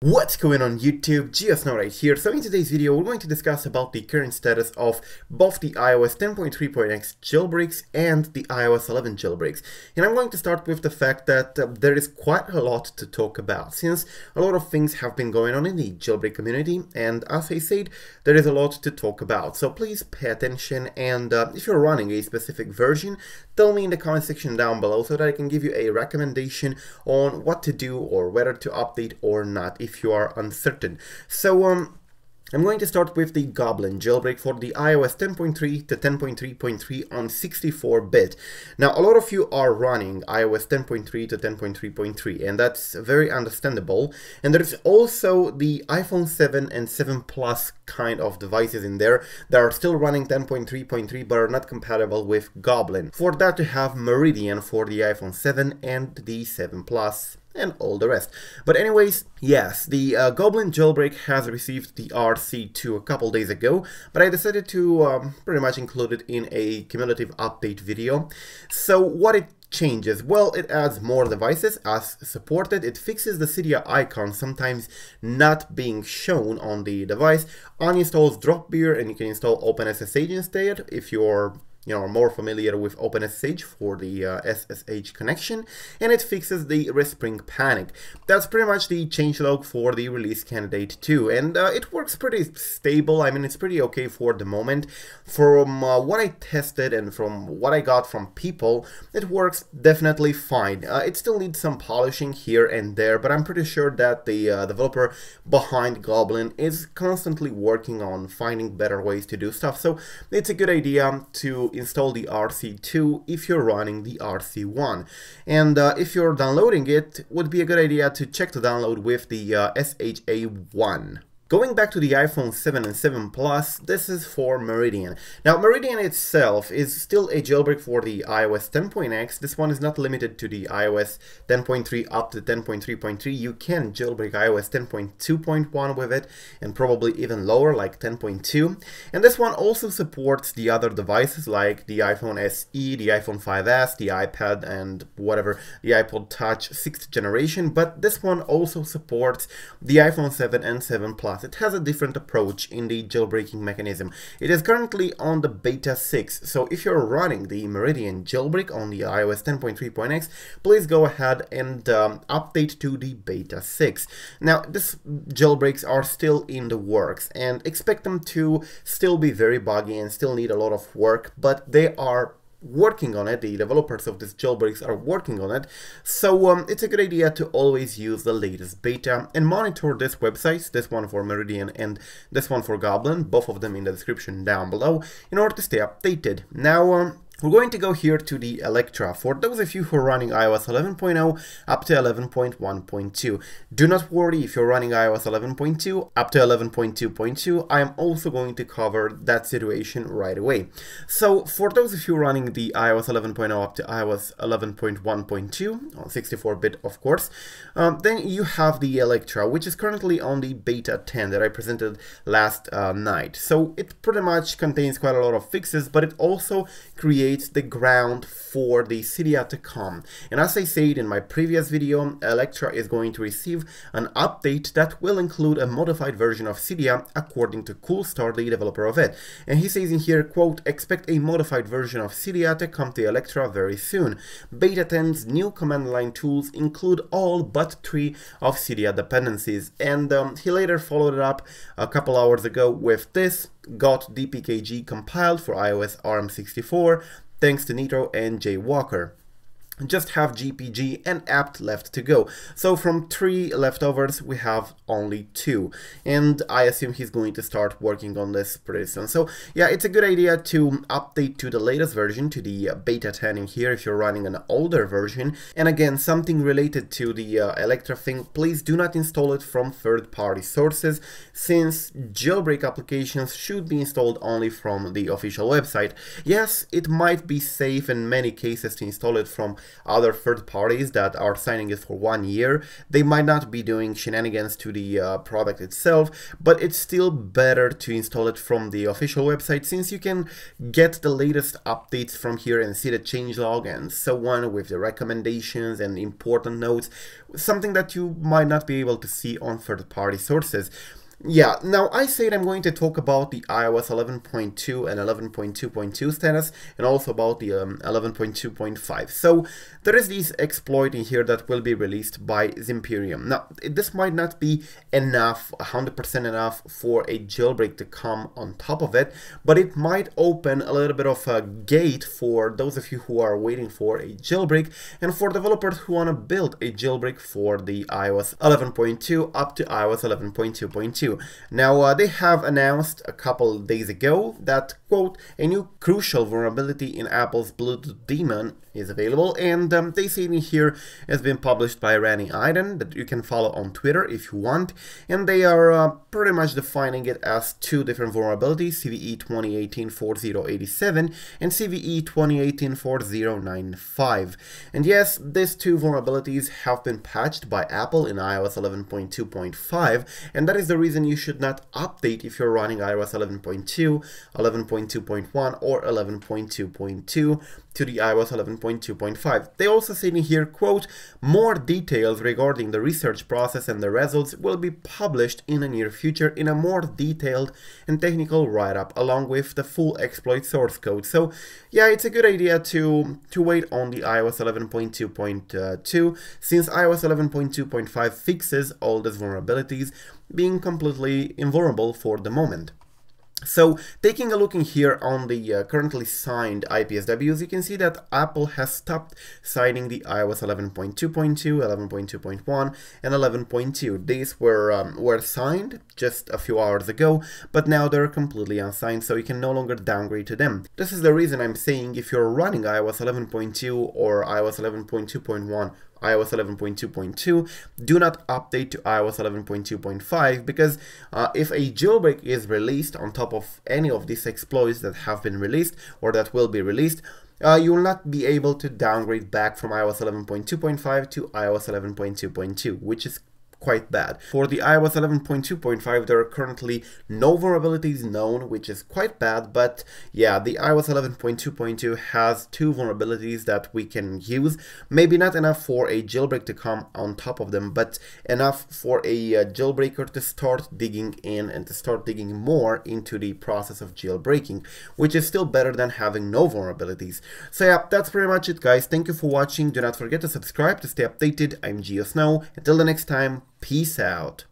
What's going on YouTube, GeoSn0w right here. So in today's video we're going to discuss about the current status of both the iOS 10.3.x jailbreaks and the iOS 11 jailbreaks. And I'm going to start with the fact that there is quite a lot to talk about, since a lot of things have been going on in the jailbreak community, and as I said, there is a lot to talk about. So please pay attention, and if you're running a specific version, tell me in the comment section down below so that I can give you a recommendation on what to do or whether to update or not if you are uncertain. So I'm going to start with the G0blin jailbreak for the iOS 10.3 to 10.3.3 on 64-bit. Now, a lot of you are running iOS 10.3 to 10.3.3, and that's very understandable. And there's also the iPhone 7 and 7 Plus kind of devices in there that are still running 10.3.3 but are not compatible with G0blin. For that, you have Meridian for the iPhone 7 and the 7 Plus. And all the rest. But anyways, yes, the G0blin jailbreak has received the RC2 a couple days ago, but I decided to pretty much include it in a cumulative update video. So what it changes? Well, it adds more devices as supported, it fixes the Cydia icon sometimes not being shown on the device, uninstalls Dropbear, and you can install OpenSSH instead if you're more familiar with OpenSSH for the SSH connection, and it fixes the respring panic. That's pretty much the changelog for the release candidate 2, and it works pretty stable. I mean, it's pretty okay for the moment. From what I tested and from what I got from people, it works definitely fine. It still needs some polishing here and there, but I'm pretty sure that the developer behind G0blin is constantly working on finding better ways to do stuff, so it's a good idea to install the RC2 if you're running the RC1. And if you're downloading it, would be a good idea to check the download with the SHA1. Going back to the iPhone 7 and 7 Plus, this is for Meridian. Now, Meridian itself is still a jailbreak for the iOS 10.x. This one is not limited to the iOS 10.3 up to 10.3.3. You can jailbreak iOS 10.2.1 with it, and probably even lower, like 10.2. And this one also supports the other devices like the iPhone SE, the iPhone 5S, the iPad, and whatever, the iPod Touch 6th generation. But this one also supports the iPhone 7 and 7 Plus. It has a different approach in the jailbreaking mechanism. It is currently on the beta 6, so if you're running the Meridian jailbreak on the iOS 10.3.x, please go ahead and update to the beta 6. Now, these jailbreaks are still in the works, and expect them to still be very buggy and still need a lot of work, but they are working on it. The developers of these jailbreaks are working on it, so it's a good idea to always use the latest beta and monitor these websites, this one for Meridian and this one for G0blin, both of them in the description down below, in order to stay updated. Now, we're going to go here to the Electra. For those of you who are running iOS 11.0 up to 11.1.2, do not worry if you're running iOS 11.2 up to 11.2.2. I am also going to cover that situation right away. So for those of you running the iOS 11.0 up to iOS 11.1.2, on 64-bit of course, then you have the Electra, which is currently on the beta 10 that I presented last night. So it pretty much contains quite a lot of fixes, but it also creates the ground for the Cydia to come. And as I said in my previous video, Electra is going to receive an update that will include a modified version of Cydia, according to Coolstar, the developer of it. And he says in here, quote, "Expect a modified version of Cydia to come to Electra very soon. Beta 10's new command line tools include all but 3 of Cydia dependencies." And he later followed it up a couple hours ago with this: got DPKG compiled for iOS ARM64, thanks to Nitro and Jay Walker. Just have GPG and apt left to go. So from 3 leftovers, we have only 2. And I assume he's going to start working on this pretty soon. So yeah, it's a good idea to update to the latest version, to the beta 10 in here, if you're running an older version. And again, something related to the Electra thing, please do not install it from third-party sources, since jailbreak applications should be installed only from the official website. Yes, it might be safe in many cases to install it from other third parties that are signing it for 1 year. They might not be doing shenanigans to the product itself, but it's still better to install it from the official website, since you can get the latest updates from here and see the changelog and so on, with the recommendations and important notes, something that you might not be able to see on third-party sources. Yeah, now I said I'm going to talk about the iOS 11.2 and 11.2.2 status, and also about the 11.2.5. So there is this exploit in here that will be released by Zimperium. Now, this might not be enough, 100% enough for a jailbreak to come on top of it, but it might open a little bit of a gate for those of you who are waiting for a jailbreak, and for developers who want to build a jailbreak for the iOS 11.2 up to iOS 11.2.2. Now, they have announced a couple days ago that, quote, a new crucial vulnerability in Apple's Bluetooth daemon is available, and they say in here has been published by Rani Aydan, that you can follow on Twitter if you want, and they are pretty much defining it as two different vulnerabilities, CVE 2018-4087 and CVE 2018-4095. And yes, these two vulnerabilities have been patched by Apple in iOS 11.2.5, and that is the reason you should not update if you're running iOS 11.2, 11.2.1 or 11.2.2. to the iOS 11.2.5. They also say in here, quote, more details regarding the research process and the results will be published in the near future in a more detailed and technical write-up, along with the full exploit source code. So yeah, it's a good idea to wait on the iOS 11.2.2, since iOS 11.2.5 fixes all these vulnerabilities, being completely invulnerable for the moment. So, taking a look in here on the currently signed IPSWs, you can see that Apple has stopped signing the iOS 11.2.2, 11.2.1, and 11.2. These were signed just a few hours ago, but now they're completely unsigned, so you can no longer downgrade to them. This is the reason I'm saying if you're running iOS 11.2 or iOS 11.2.1, iOS 11.2.2, do not update to iOS 11.2.5, because if a jailbreak is released on top of any of these exploits that have been released or that will be released, you will not be able to downgrade back from iOS 11.2.5 to iOS 11.2.2, which is quite bad. For the iOS 11.2.5, there are currently no vulnerabilities known, which is quite bad, but yeah, the iOS 11.2.2 has two vulnerabilities that we can use. Maybe not enough for a jailbreak to come on top of them, but enough for a jailbreaker to start digging in and to start digging more into the process of jailbreaking, which is still better than having no vulnerabilities. So yeah, that's pretty much it, guys. Thank you for watching. Do not forget to subscribe to stay updated. I'm GeoSn0w. Until the next time, peace out.